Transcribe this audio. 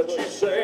what you say.